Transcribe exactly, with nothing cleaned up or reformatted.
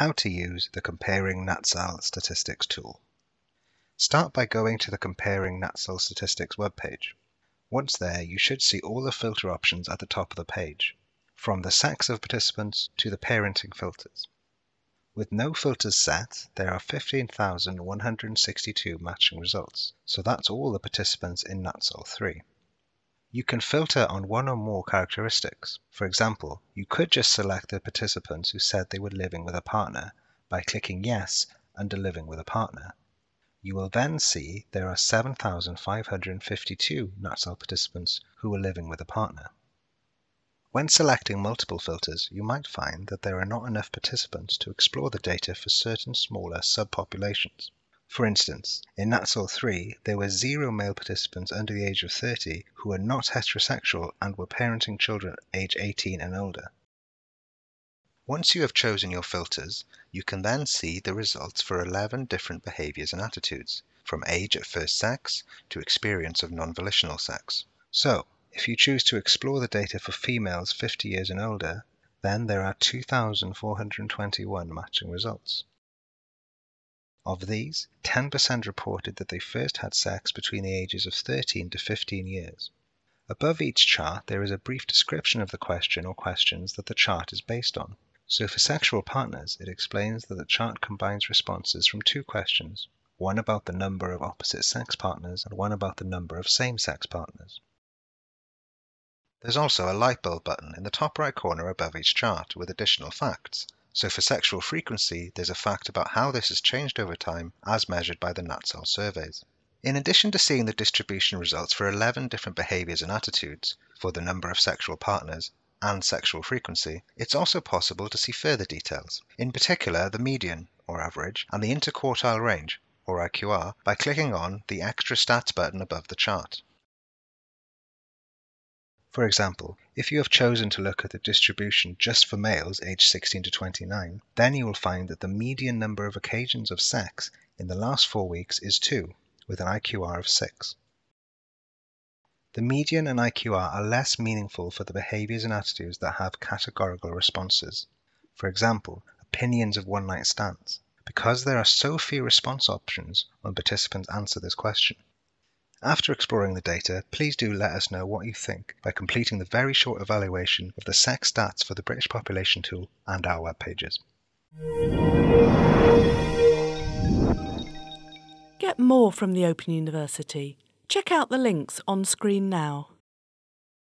how to use the Comparing Natsal Statistics tool. Start by going to the Comparing Natsal Statistics webpage. Once there, you should see all the filter options at the top of the page, from the sacks of participants to the parenting filters. With no filters set, there are fifteen thousand one hundred sixty-two matching results, so that's all the participants in Natsal three. You can filter on one or more characteristics. For example, you could just select the participants who said they were living with a partner by clicking Yes under Living with a Partner. You will then see there are seven thousand five hundred fifty-two Natsal participants who are living with a partner. When selecting multiple filters, you might find that there are not enough participants to explore the data for certain smaller subpopulations. For instance, in Natsal three, there were zero male participants under the age of thirty who were not heterosexual and were parenting children age eighteen and older. Once you have chosen your filters, you can then see the results for eleven different behaviours and attitudes, from age at first sex to experience of non-volitional sex. So, if you choose to explore the data for females fifty years and older, then there are two thousand four hundred twenty-one matching results. Of these, ten percent reported that they first had sex between the ages of thirteen to fifteen years. Above each chart, there is a brief description of the question or questions that the chart is based on. So for sexual partners, it explains that the chart combines responses from two questions, one about the number of opposite-sex partners and one about the number of same-sex partners. There's also a light bulb button in the top right corner above each chart with additional facts. So for sexual frequency, there's a fact about how this has changed over time as measured by the Natsal surveys. In addition to seeing the distribution results for eleven different behaviours and attitudes, for the number of sexual partners and sexual frequency, it's also possible to see further details, in particular the median, or average, and the interquartile range, or I Q R, by clicking on the Extra Stats button above the chart. For example, if you have chosen to look at the distribution just for males aged sixteen to twenty-nine, then you will find that the median number of occasions of sex in the last four weeks is two, with an I Q R of six. The median and I Q R are less meaningful for the behaviours and attitudes that have categorical responses. For example, opinions of one-night stands, because there are so few response options when participants answer this question. After exploring the data, please do let us know what you think by completing the very short evaluation of the sex stats for the British population tool and our web pages. Get more from the Open University. Check out the links on screen now.